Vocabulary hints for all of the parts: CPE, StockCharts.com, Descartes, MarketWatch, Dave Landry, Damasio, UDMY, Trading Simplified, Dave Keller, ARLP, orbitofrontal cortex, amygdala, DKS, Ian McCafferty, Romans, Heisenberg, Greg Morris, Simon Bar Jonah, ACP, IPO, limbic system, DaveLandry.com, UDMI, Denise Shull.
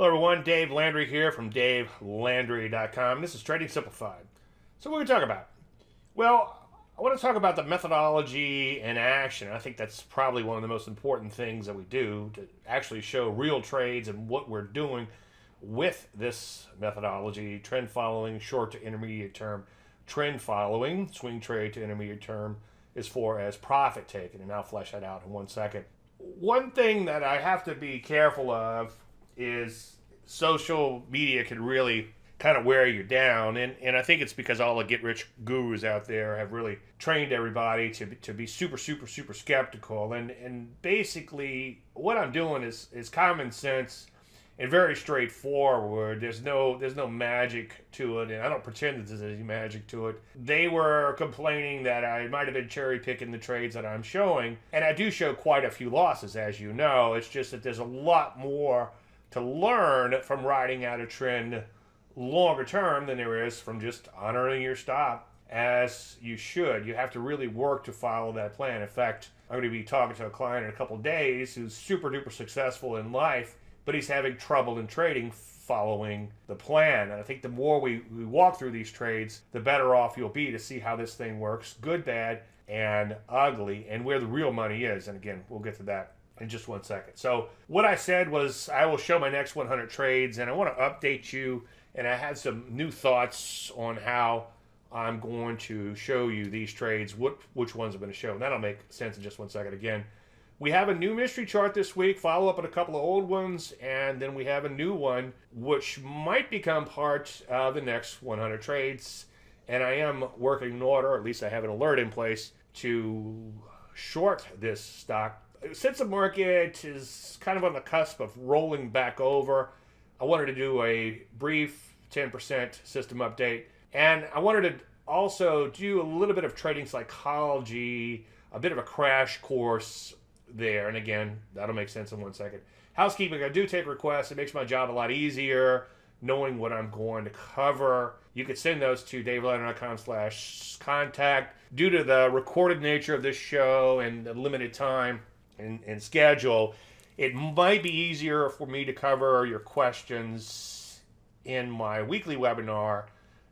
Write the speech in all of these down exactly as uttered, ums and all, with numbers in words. Hello everyone, Dave Landry here from Dave Landry dot com. This is Trading Simplified. So what are we talking about? Well, I want to talk about the methodology and action. I think that's probably one of the most important things that we do to actually show real trades and what we're doing with this methodology, trend following, short to intermediate term, trend following, swing trade to intermediate term, as far as profit taking. And I'll flesh that out in one second. One thing that I have to be careful of is social media can really kind of wear you down, and and I think it's because all the get-rich gurus out there have really trained everybody to to be super super super skeptical, and and basically what I'm doing is is common sense and very straightforward. There's no there's no magic to it, and I don't pretend that there's any magic to it. They were complaining that I might have been cherry picking the trades that I'm showing, and I do show quite a few losses, as you know. It's just that there's a lot more to learn from riding out a trend longer term than there is from just honoring your stop as you should. You have to really work to follow that plan. In fact, I'm going to be talking to a client in a couple of days who's super duper successful in life, but he's having trouble in trading following the plan. And I think the more we, we walk through these trades, the better off you'll be to see how this thing works, good, bad, and ugly, and where the real money is. And again, we'll get to that in just one second. So what I said was I will show my next one hundred trades, and I want to update you, and I had some new thoughts on how I'm going to show you these trades, what which ones I'm going to show, and that'll make sense in just one second. Again, we have a new mystery chart this week, follow up on a couple of old ones, and then we have a new one which might become part of the next one hundred trades. And I am working in order, or at least I have an alert in place to short this stock. Since the market is kind of on the cusp of rolling back over, I wanted to do a brief ten percent system update. And I wanted to also do a little bit of trading psychology, a bit of a crash course there. And again, that'll make sense in one second. Housekeeping, I do take requests. It makes my job a lot easier knowing what I'm going to cover. You could send those to Dave Landry dot com slash contact. Due to the recorded nature of this show and the limited time and, and schedule, it might be easier for me to cover your questions in my weekly webinar,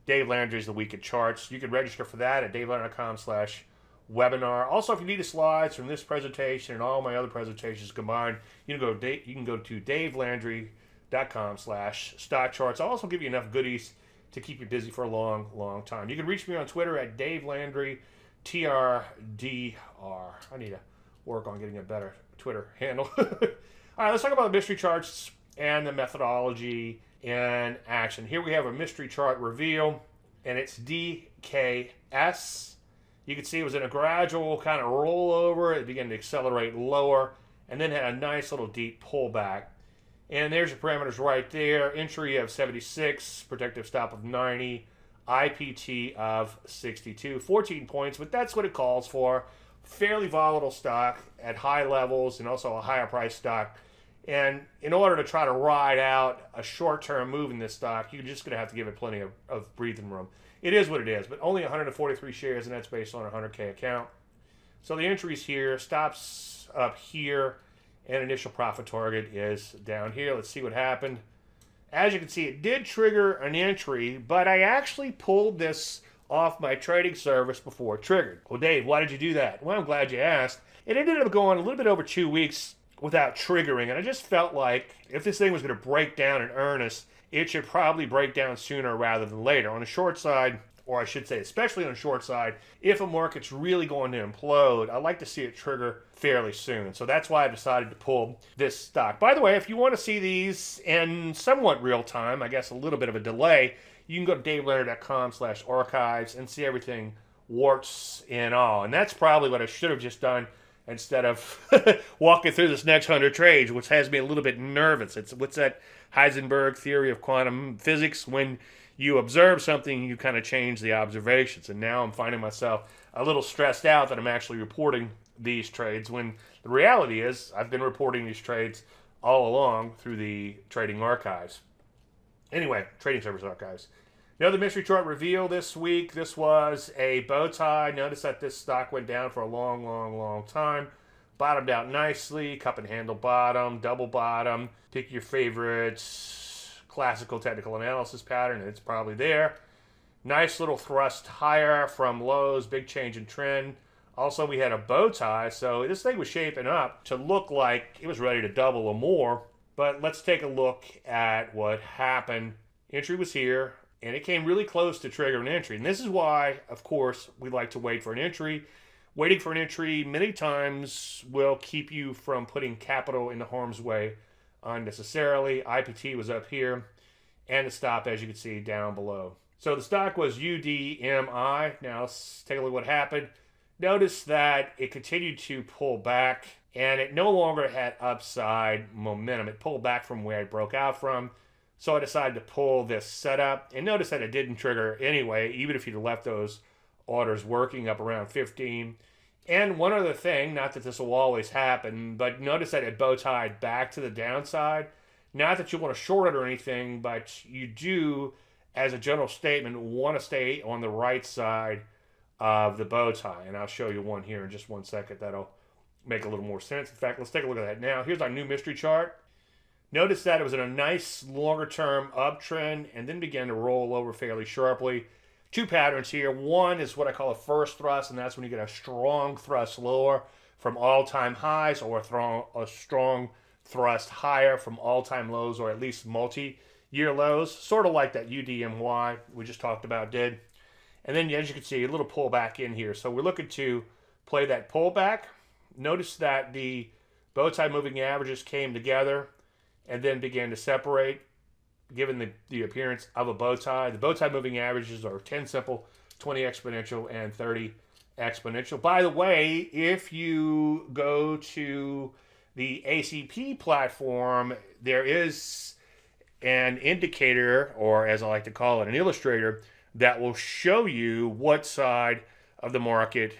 Dave Landry's The Week in Charts. You can register for that at Dave Landry dot com slash webinar. Also, if you need the slides from this presentation and all my other presentations combined, you can go to, you can go to Dave Landry dot com slash stock charts. I'll also give you enough goodies to keep you busy for a long, long time. You can reach me on Twitter at Dave Landry, T R D R. I need to work on getting a better Twitter handle. All right, let's talk about the mystery charts and the methodology and action. Here we have a mystery chart reveal, and it's D K S. You can see it was in a gradual kind of rollover. It began to accelerate lower and then had a nice little deep pullback. And there's your parameters right there. Entry of seventy-six, protective stop of ninety, I P T of sixty-two, fourteen points, but that's what it calls for. Fairly volatile stock at high levels and also a higher price stock. And in order to try to ride out a short-term move in this stock, you're just going to have to give it plenty of, of breathing room. It is what it is, but only one hundred forty-three shares, and that's based on a one hundred K account. So the entry's here, stops up here, and initial profit target is down here. Let's see what happened. As you can see, it did trigger an entry, but I actually pulled this off my trading service before it triggered. Well, Dave, why did you do that? Well, I'm glad you asked. It ended up going a little bit over two weeks without triggering, and I just felt like if this thing was going to break down in earnest, it should probably break down sooner rather than later. On the short side, or I should say especially on the short side, if a market's really going to implode, I like to see it trigger fairly soon. So that's why I decided to pull this stock. By the way, if you want to see these in somewhat real time, I guess a little bit of a delay, you can go to Dave Landry dot com slash archives and see everything warts and all. And that's probably what I should have just done instead of walking through this next one hundred trades, which has me a little bit nervous. It's what's that Heisenberg theory of quantum physics? When you observe something, you kind of change the observations. And now I'm finding myself a little stressed out that I'm actually reporting these trades, when the reality is I've been reporting these trades all along through the trading archives. Anyway, trading service archives. Another mystery chart reveal this week. This was a bow tie. Notice that this stock went down for a long, long, long time. Bottomed out nicely, cup and handle bottom, double bottom. Pick your favorites, classical technical analysis pattern, it's probably there. Nice little thrust higher from lows, big change in trend. Also, we had a bow tie, so this thing was shaping up to look like it was ready to double or more. But let's take a look at what happened. Entry was here, and it came really close to triggering an entry. And this is why, of course, we like to wait for an entry. Waiting for an entry many times will keep you from putting capital into harm's way unnecessarily. I P T was up here, and the stop, as you can see, down below. So the stock was U D M I. Now let's take a look at what happened. Notice that it continued to pull back, and it no longer had upside momentum. It pulled back from where it broke out from. So I decided to pull this setup, and notice that it didn't trigger anyway, even if you'd left those orders working up around fifteen. And one other thing, not that this will always happen, but notice that it bow tied back to the downside. Not that you want to short it or anything, but you do, as a general statement, want to stay on the right side of the bow tie. And I'll show you one here in just one second. That'll make a little more sense. In fact, let's take a look at that now. Here's our new mystery chart. Notice that it was in a nice longer-term uptrend and then began to roll over fairly sharply. Two patterns here. One is what I call a first thrust, and that's when you get a strong thrust lower from all-time highs, or a strong thrust higher from all-time lows, or at least multi year lows, sort of like that U D M Y we just talked about did. And then, as you can see, a little pullback in here. So we're looking to play that pullback. Notice that the bow tie moving averages came together and then began to separate, given the, the appearance of a bow tie. The bow tie moving averages are ten simple, twenty exponential, and thirty exponential. By the way, if you go to the A C P platform, there is an indicator, or as I like to call it, an illustrator, that will show you what side of the market,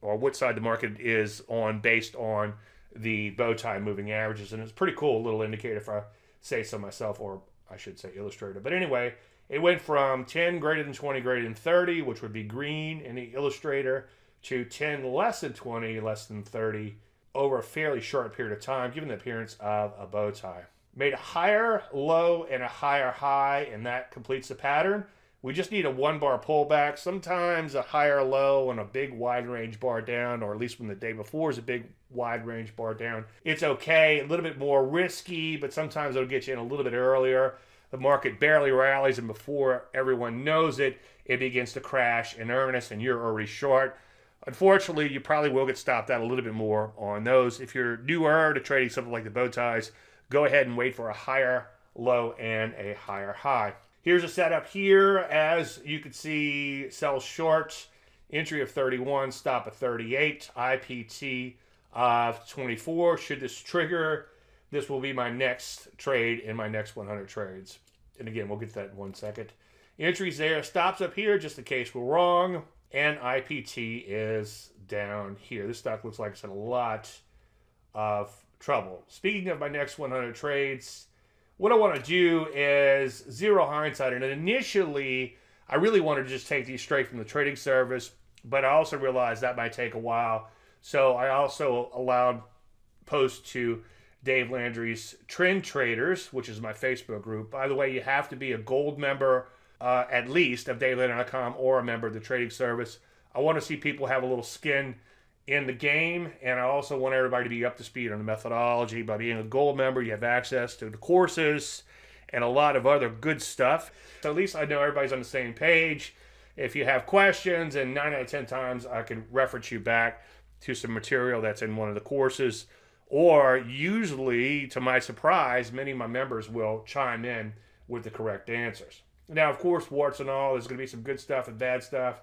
or what side the market is on based on the bow tie moving averages. And it's a pretty cool little indicator, if I say so myself, or I should say illustrator. But anyway, it went from ten greater than twenty greater than thirty, which would be green in the illustrator, to ten less than twenty less than thirty over a fairly short period of time, given the appearance of a bow tie. Made a higher low and a higher high, and that completes the pattern. We just need a one bar pullback. Sometimes a higher low and a big wide range bar down, or at least when the day before is a big wide range bar down, it's okay. A little bit more risky, but sometimes it'll get you in a little bit earlier. The market barely rallies, and before everyone knows it, it begins to crash in earnest, and you're already short. Unfortunately, you probably will get stopped out a little bit more on those. If you're newer to trading something like the bow ties, go ahead and wait for a higher low and a higher high. Here's a setup here. As you can see, sell short, entry of thirty-one, stop at thirty-eight, I P T of twenty-four. Should this trigger, this will be my next trade in my next one hundred trades. And again, we'll get to that in one second. Entries there, stops up here, just in case we're wrong. And I P T is down here. This stock looks like it's in a lot of trouble. Speaking of my next one hundred trades, what I want to do is zero hindsight. And initially, I really wanted to just take these straight from the trading service, but I also realized that might take a while. So I also allowed posts to Dave Landry's Trend Traders, which is my Facebook group. By the way, you have to be a gold member, uh, at least, of Dave Landry dot com, or a member of the trading service. I want to see people have a little skin in the game, and I also want everybody to be up to speed on the methodology. By being a gold member, you have access to the courses and a lot of other good stuff. So at least I know everybody's on the same page. If you have questions, and nine out of ten times I can reference you back to some material that's in one of the courses, or usually, to my surprise, many of my members will chime in with the correct answers. Now, of course, warts and all, there's going to be some good stuff and bad stuff.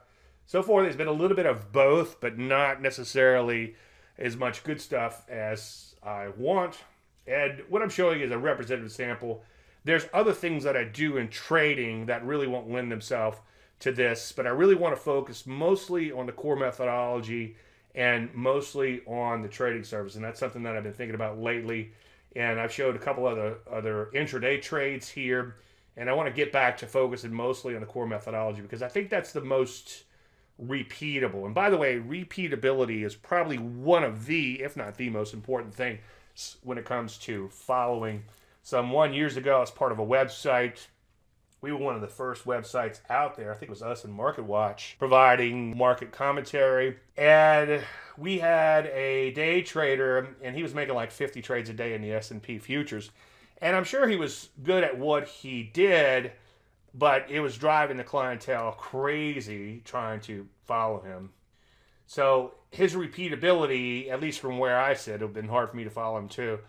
So far, there's been a little bit of both, but not necessarily as much good stuff as I want. And what I'm showing is a representative sample. There's other things that I do in trading that really won't lend themselves to this, but I really want to focus mostly on the core methodology and mostly on the trading service. And that's something that I've been thinking about lately. And I've showed a couple other, other intraday trades here. And I want to get back to focusing mostly on the core methodology, because I think that's the most repeatable. And by the way, repeatability is probably one of the, if not the most important thing when it comes to following someone. Years ago, as part of a website, we were one of the first websites out there. I think it was us and MarketWatch providing market commentary. And we had a day trader, and he was making like fifty trades a day in the S and P futures. And I'm sure he was good at what he did, but it was driving the clientele crazy trying to follow him. So his repeatability, at least from where I sit, it would have been hard for me to follow him too,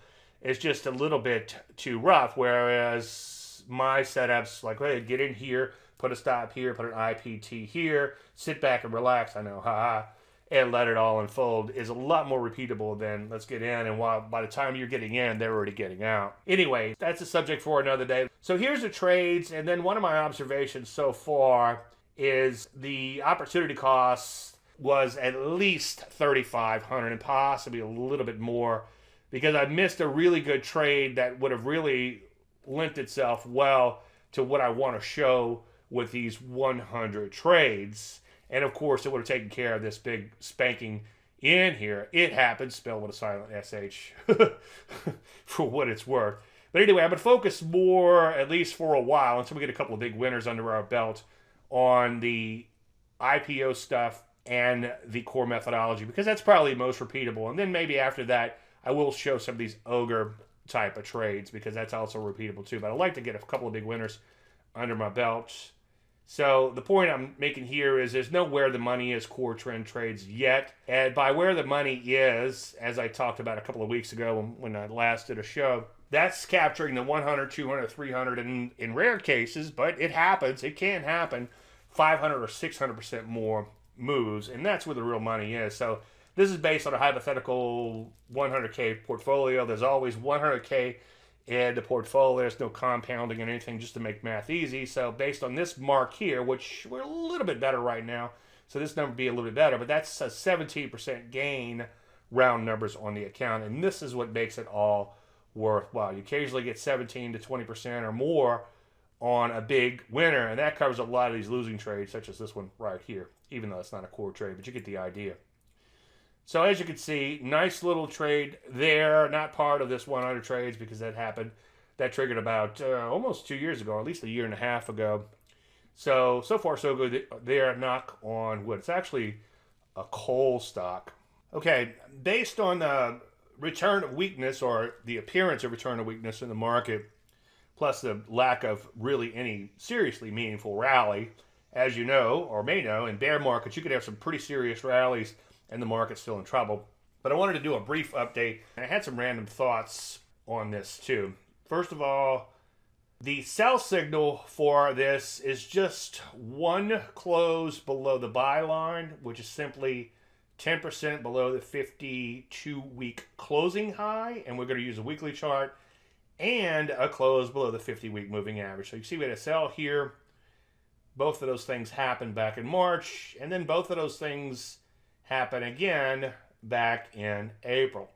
is just a little bit too rough, whereas my setups, like, hey, get in here, put a stop here, put an I P T here, sit back and relax, I know, haha, and let it all unfold, is a lot more repeatable than let's get in, and while by the time you're getting in, they're already getting out. Anyway, that's a subject for another day. So here's the trades, and then one of my observations so far is the opportunity cost was at least thirty-five hundred and possibly a little bit more, because I missed a really good trade that would have really lent itself well to what I want to show with these one hundred trades. And of course, it would have taken care of this big spanking in here. It happened, spelled with a silent S H for what it's worth. But anyway, I've been focused more, at least for a while, until we get a couple of big winners under our belt, on the I P O stuff and the core methodology, because that's probably most repeatable. And then maybe after that, I will show some of these ogre type of trades, because that's also repeatable too. But I like to get a couple of big winners under my belt. So the point I'm making here is there's no where the money is core trend trades yet. And by where the money is, as I talked about a couple of weeks ago when, when I last did a show, that's capturing the one hundred, two hundred, three hundred, and in rare cases, but it happens, it can happen, five hundred or six hundred percent more moves. And that's where the real money is. So this is based on a hypothetical one hundred K portfolio. There's always one hundred K in the portfolio. There's no compounding and anything, just to make math easy. So based on this mark here, which we're a little bit better right now, so this number would be a little bit better, but that's a seventeen percent gain, round numbers, on the account. And this is what makes it all worthwhile. You occasionally get seventeen to twenty percent or more on a big winner, and that covers a lot of these losing trades, such as this one right here, even though it's not a core trade, but you get the idea. So as you can see, nice little trade there, not part of this one hundred trades, because that happened, that triggered about uh, almost two years ago, or at least a year and a half ago. So, so far so good there, knock on wood. It's actually a coal stock. Okay, based on the return of weakness, or the appearance of return of weakness in the market, plus the lack of really any seriously meaningful rally, as you know, or may know, in bear markets, you could have some pretty serious rallies and the market's still in trouble. But I wanted to do a brief update, and I had some random thoughts on this too. First of all, the sell signal for this is just one close below the buy line, which is simply ten percent below the fifty-two week closing high, and we're going to use a weekly chart, and a close below the fifty week moving average. So you see we had a sell here. Both of those things happened back in March, and then both of those things happen again back in April.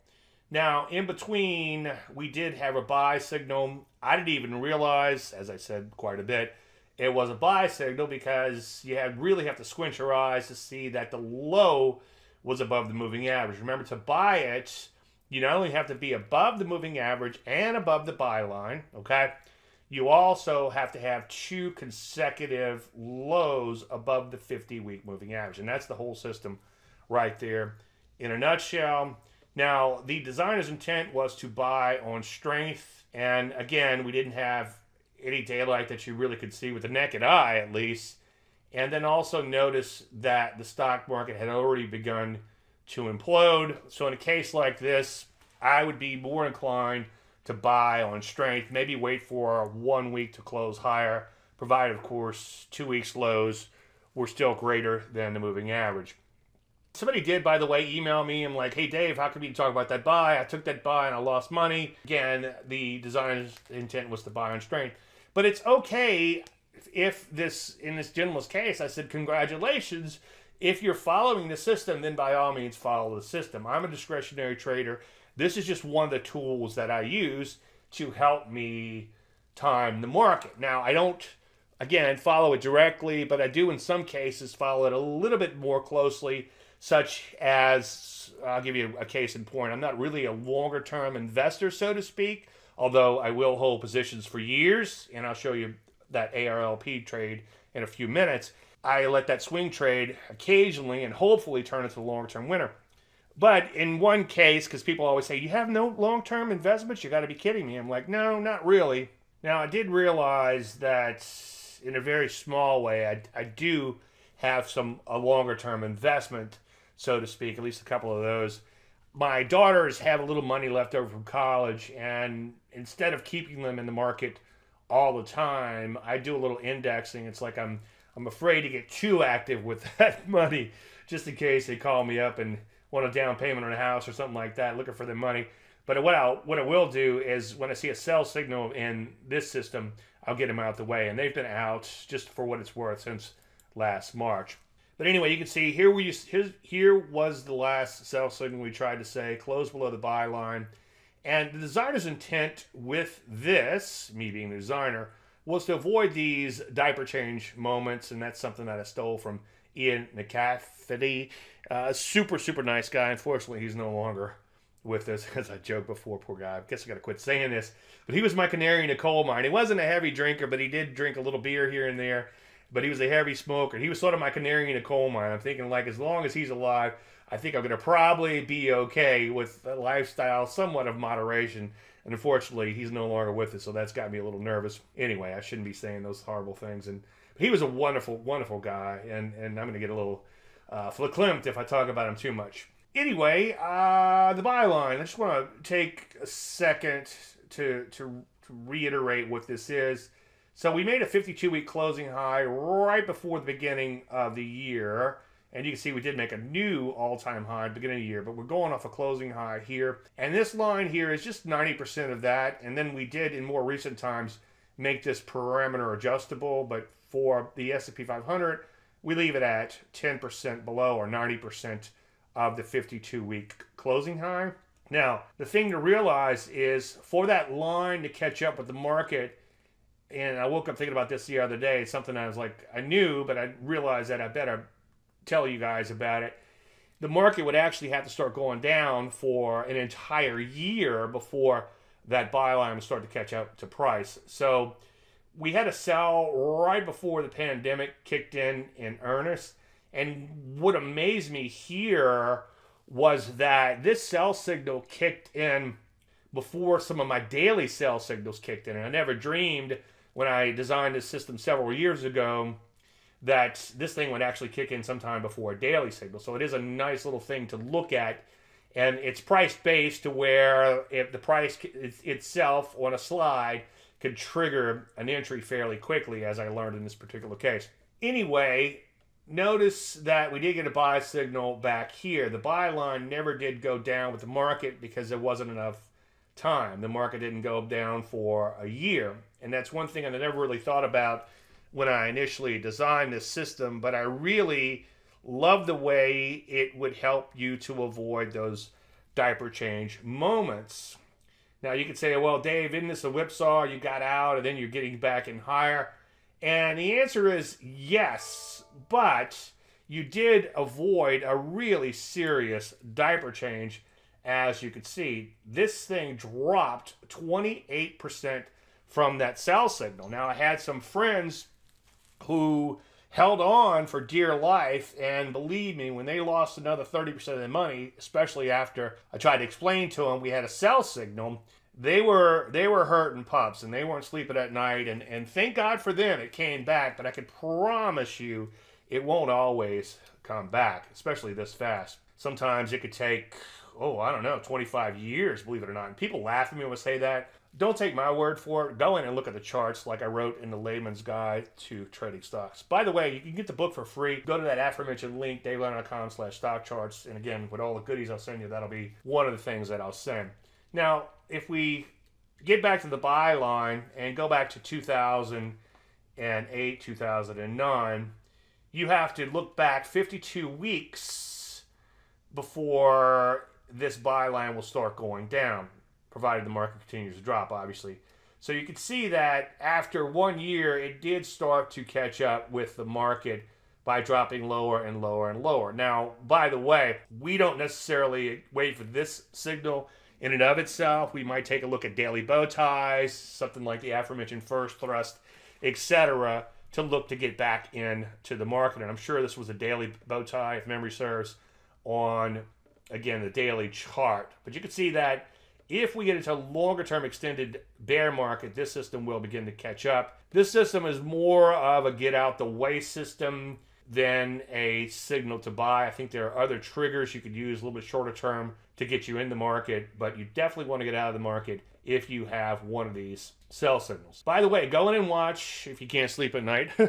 Now, in between, we did have a buy signal. I didn't even realize, as I said quite a bit, it was a buy signal, because you had really have to squint your eyes to see that the low was above the moving average. Remember, to buy it, you not only have to be above the moving average and above the buy line, okay? You also have to have two consecutive lows above the fifty week moving average, and that's the whole system right there in a nutshell. Now, the designer's intent was to buy on strength, and again, we didn't have any daylight that you really could see with the naked eye, at least. And then also notice that the stock market had already begun to implode. So in a case like this, I would be more inclined to buy on strength, maybe wait for one week to close higher, provided, of course, two weeks lows were still greater than the moving average. Somebody did, by the way, email me. I'm like, hey, Dave, how can we talk about that buy? I took that buy and I lost money. Again, the designer's intent was to buy on strength. But it's okay if this, in this gentleman's case, I said, congratulations. If you're following the system, then by all means, follow the system. I'm a discretionary trader. This is just one of the tools that I use to help me time the market. Now, I don't Again, I'd follow it directly, but I do in some cases follow it a little bit more closely, such as, I'll give you a case in point, I'm not really a longer-term investor, so to speak, although I will hold positions for years, and I'll show you that A R L P trade in a few minutes. I let that swing trade occasionally and hopefully turn into a long-term winner. But in one case, because people always say, you have no long-term investments? You got to be kidding me. I'm like, no, not really. Now, I did realize that in a very small way, I, I do have some a longer-term investment, so to speak, at least a couple of those. My daughters have a little money left over from college, and instead of keeping them in the market all the time, I do a little indexing. It's like I'm, I'm afraid to get too active with that money, just in case they call me up and want a down payment on a house or something like that, looking for their money. But what I what I will do is when I see a sell signal in this system, I'll get them out the way. And they've been out, just for what it's worth, since last March. But anyway, you can see here we here, here was the last sell signal we tried to say, close below the buy line. And the designer's intent with this, me being the designer, was to avoid these diaper change moments. And that's something that I stole from Ian McCafferty. Uh, super, super nice guy. Unfortunately, he's no longer with this, as I joked before, poor guy. I guess I gotta quit saying this. But he was my canary in a coal mine. He wasn't a heavy drinker, but he did drink a little beer here and there. But he was a heavy smoker. He was sort of my canary in a coal mine. I'm thinking, like, as long as he's alive, I think I'm gonna probably be okay with a lifestyle somewhat of moderation. And unfortunately, he's no longer with us, so that's got me a little nervous. Anyway, I shouldn't be saying those horrible things. And but he was a wonderful, wonderful guy, and, and I'm gonna get a little uh, verklempt if I talk about him too much. Anyway, uh, the buy line. I just want to take a second to, to, to reiterate what this is. So we made a fifty-two week closing high right before the beginning of the year. And you can see we did make a new all-time high at the beginning of the year, but we're going off a closing high here. And this line here is just ninety percent of that. And then we did, in more recent times, make this parameter adjustable. But for the S and P five hundred, we leave it at ten percent below, or ninety percent of the fifty-two week closing high. Now, the thing to realize is for that line to catch up with the market, and I woke up thinking about this the other day, something I was like, I knew, but I realized that I better tell you guys about it. The market would actually have to start going down for an entire year before that buy line would start to catch up to price. So we had a sell right before the pandemic kicked in in earnest. And what amazed me here was that this sell signal kicked in before some of my daily sell signals kicked in. And I never dreamed when I designed this system several years ago that this thing would actually kick in sometime before a daily signal. So it is a nice little thing to look at. And it's price-based to where if the price itself on a slide could trigger an entry fairly quickly, as I learned in this particular case. Anyway, notice that we did get a buy signal back here. The buy line never did go down with the market because there wasn't enough time. The market didn't go down for a year. And that's one thing I never really thought about when I initially designed this system, but I really love the way it would help you to avoid those diaper change moments. Now you could say, well, Dave, isn't this a whipsaw? You got out and then you're getting back in higher. And the answer is yes, but you did avoid a really serious diaper change. As you could see, this thing dropped twenty-eight percent from that sell signal. Now, I had some friends who held on for dear life, and believe me, when they lost another thirty percent of their money, especially after I tried to explain to them we had a sell signal, They were they were hurting pups, and they weren't sleeping at night, and, and thank God for them it came back, but I can promise you it won't always come back, especially this fast. Sometimes it could take, oh, I don't know, twenty-five years, believe it or not. And people laugh at me when I say that. Don't take my word for it. Go in and look at the charts like I wrote in the Layman's Guide to Trading Stocks. By the way, you can get the book for free. Go to that aforementioned link, Dave Landry dot com slash stock charts, and again, with all the goodies I'll send you, that'll be one of the things that I'll send. Now, if we get back to the buy line and go back to two thousand eight, two thousand nine, you have to look back fifty-two weeks before this buy line will start going down, provided the market continues to drop, obviously. So you can see that after one year, it did start to catch up with the market by dropping lower and lower and lower. Now, by the way, we don't necessarily wait for this signal in and of itself. We might take a look at daily bow ties, something like the aforementioned first thrust, et cetera, to look to get back into the market. And I'm sure this was a daily bow tie, if memory serves, on, again, the daily chart. But you can see that if we get into a longer-term extended bear market, this system will begin to catch up. This system is more of a get-out-the-way system than a signal to buy. I think there are other triggers you could use a little bit shorter term to get you in the market, but you definitely want to get out of the market if you have one of these sell signals. By the way, go in and watch, if you can't sleep at night, I'm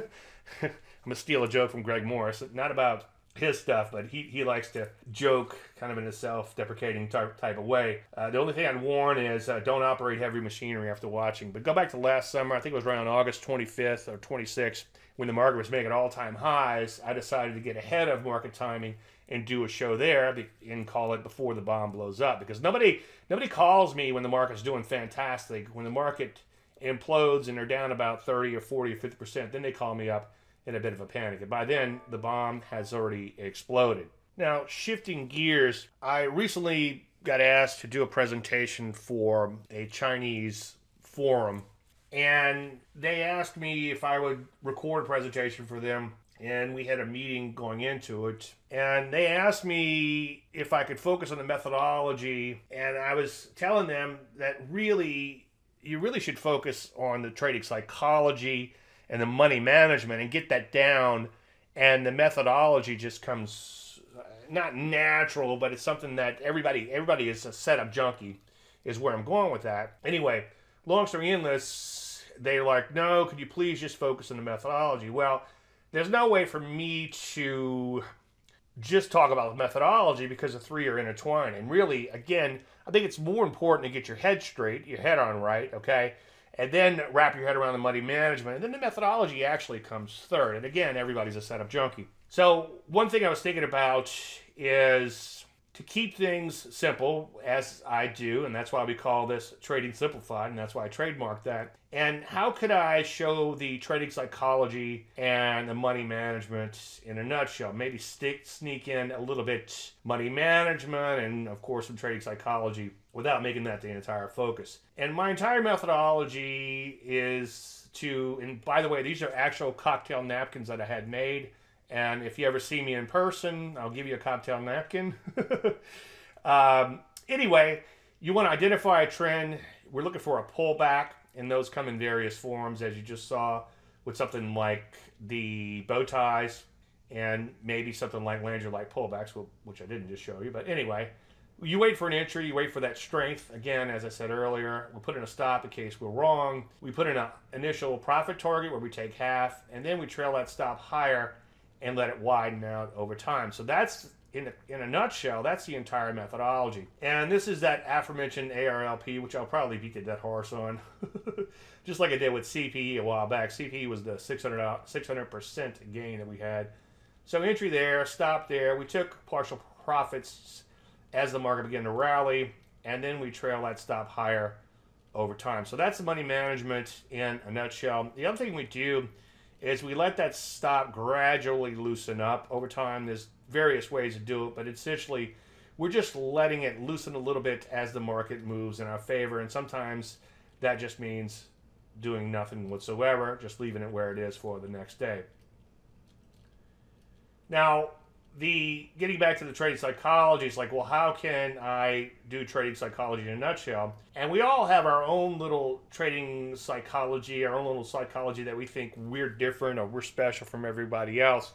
going to steal a joke from Greg Morris, not about his stuff, but he, he likes to joke kind of in a self-deprecating type, type of way. Uh, the only thing I'd warn is uh, don't operate heavy machinery after watching. But go back to last summer, I think it was around August twenty-fifth or twenty-sixth, when the market was making all-time highs. I decided to get ahead of market timing and do a show there and call it Before the Bomb Blows Up, because nobody nobody calls me when the market's doing fantastic. When the market implodes and they're down about thirty or forty or fifty percent, then they call me up in a bit of a panic, and by then the bomb has already exploded. Now, shifting gears, I recently got asked to do a presentation for a Chinese forum, and they asked me if I would record a presentation for them, and we had a meeting going into it, and they asked me if I could focus on the methodology, and I was telling them that really, you really should focus on the trading psychology and the money management and get that down, and the methodology just comes not natural, but it's something that everybody everybody is a setup junkie, is where I'm going with that. Anyway, long story endless, they're like, no, could you please just focus on the methodology? Well, there's no way for me to just talk about methodology because the three are intertwined. And really, again, I think it's more important to get your head straight, your head on right, okay? And then wrap your head around the money management. And then the methodology actually comes third. And again, everybody's a setup junkie. So one thing I was thinking about is to keep things simple, as I do. And that's why we call this Trading Simplified. And that's why I trademarked that. And how could I show the trading psychology and the money management in a nutshell? Maybe stick, sneak in a little bit money management and, of course, some trading psychology, without making that the entire focus. And my entire methodology is to, and by the way, these are actual cocktail napkins that I had made. And if you ever see me in person, I'll give you a cocktail napkin. um, anyway, you want to identify a trend. We're looking for a pullback, and those come in various forms, as you just saw, with something like the bow ties and maybe something like Landry-like pullbacks, which I didn't just show you, but anyway. You wait for an entry, you wait for that strength. Again, as I said earlier, we put in a stop in case we're wrong. We put in an initial profit target where we take half, and then we trail that stop higher and let it widen out over time. So that's, in a, in a nutshell, that's the entire methodology. And this is that aforementioned A R L P, which I'll probably beat the dead horse on, just like I did with C P E a while back. C P E was the six hundred percent gain that we had. So entry there, stop there. We took partial profits as the market began to rally, and then we trail that stop higher over time. So that's the money management in a nutshell. The other thing we do is we let that stop gradually loosen up over time. There's various ways to do it, but essentially we're just letting it loosen a little bit as the market moves in our favor, and sometimes that just means doing nothing whatsoever, just leaving it where it is for the next day. Now, The getting back to the trading psychology, it's like, well, how can I do trading psychology in a nutshell? And we all have our own little trading psychology, our own little psychology that we think we're different or we're special from everybody else.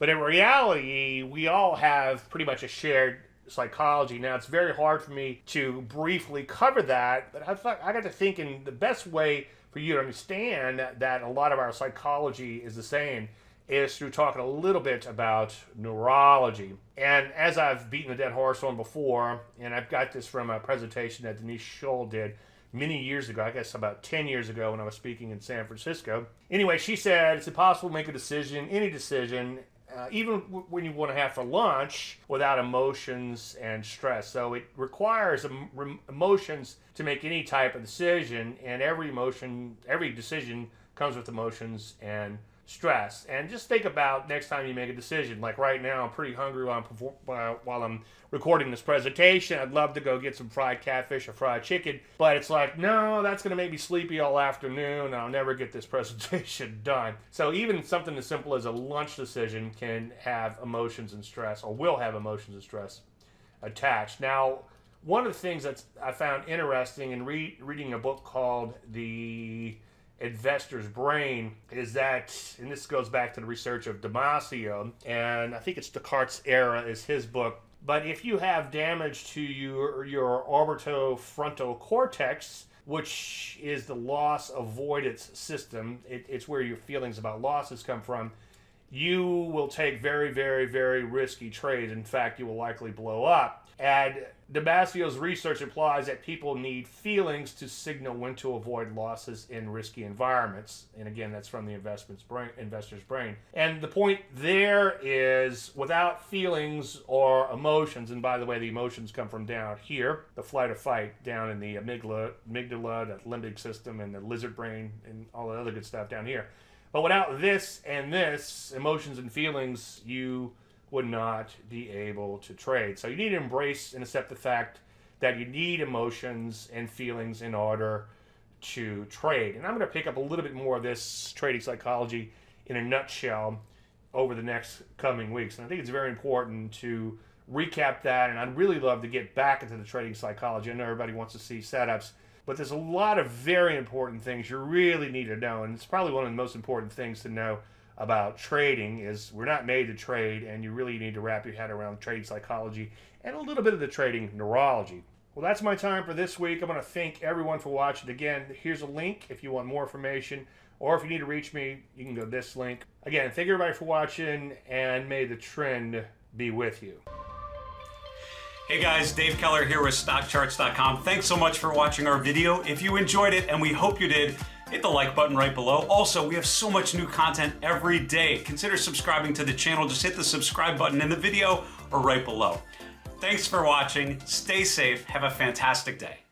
But in reality, we all have pretty much a shared psychology. Now, it's very hard for me to briefly cover that, but I thought I got to thinking the best way for you to understand that a lot of our psychology is the same is through talking a little bit about neurology. And as I've beaten the dead horse on before, and I've got this from a presentation that Denise Shull did many years ago, I guess about ten years ago when I was speaking in San Francisco. Anyway, she said, it's impossible to make a decision, any decision, uh, even w when you want to have for lunch without emotions and stress. So it requires em emotions to make any type of decision, and every emotion, every decision comes with emotions and stress. And just think about next time you make a decision. Like right now, I'm pretty hungry while I'm, while I'm recording this presentation. I'd love to go get some fried catfish or fried chicken, but it's like, no, that's going to make me sleepy all afternoon, and I'll never get this presentation done. So even something as simple as a lunch decision can have emotions and stress, or will have emotions and stress attached. Now, one of the things that I found interesting in re reading a book called The Investor's Brain is that, and this goes back to the research of Damasio, and I think it's Descartes' Era is his book, but if you have damage to your, your orbitofrontal cortex, which is the loss avoidance system, it, it's where your feelings about losses come from, you will take very, very, very risky trades. In fact, you will likely blow up. And Damasio's research implies that people need feelings to signal when to avoid losses in risky environments. And again, that's from the investment's brain, investor's brain. And the point there is, without feelings or emotions, and by the way, the emotions come from down here, the flight or fight down in the amygdala, amygdala the limbic system, and the lizard brain, and all that other good stuff down here. But without this and this, emotions and feelings, you would not be able to trade. So you need to embrace and accept the fact that you need emotions and feelings in order to trade. And I'm going to pick up a little bit more of this trading psychology in a nutshell over the next coming weeks. And I think it's very important to recap that, and I'd really love to get back into the trading psychology. I know everybody wants to see setups, but there's a lot of very important things you really need to know, and it's probably one of the most important things to know about trading is we're not made to trade, and you really need to wrap your head around trade psychology and a little bit of the trading neurology. Well, that's my time for this week. I'm going to thank everyone for watching. Again, here's a link if you want more information, or if you need to reach me, you can go to this link. Again, thank everybody for watching, and may the trend be with you. Hey guys, Dave Keller here with stock charts dot com. Thanks so much for watching our video. If you enjoyed it, and we hope you did, hit the like button right below. Also, we have so much new content every day. Consider subscribing to the channel. Just hit the subscribe button in the video or right below. Thanks for watching. Stay safe. Have a fantastic day.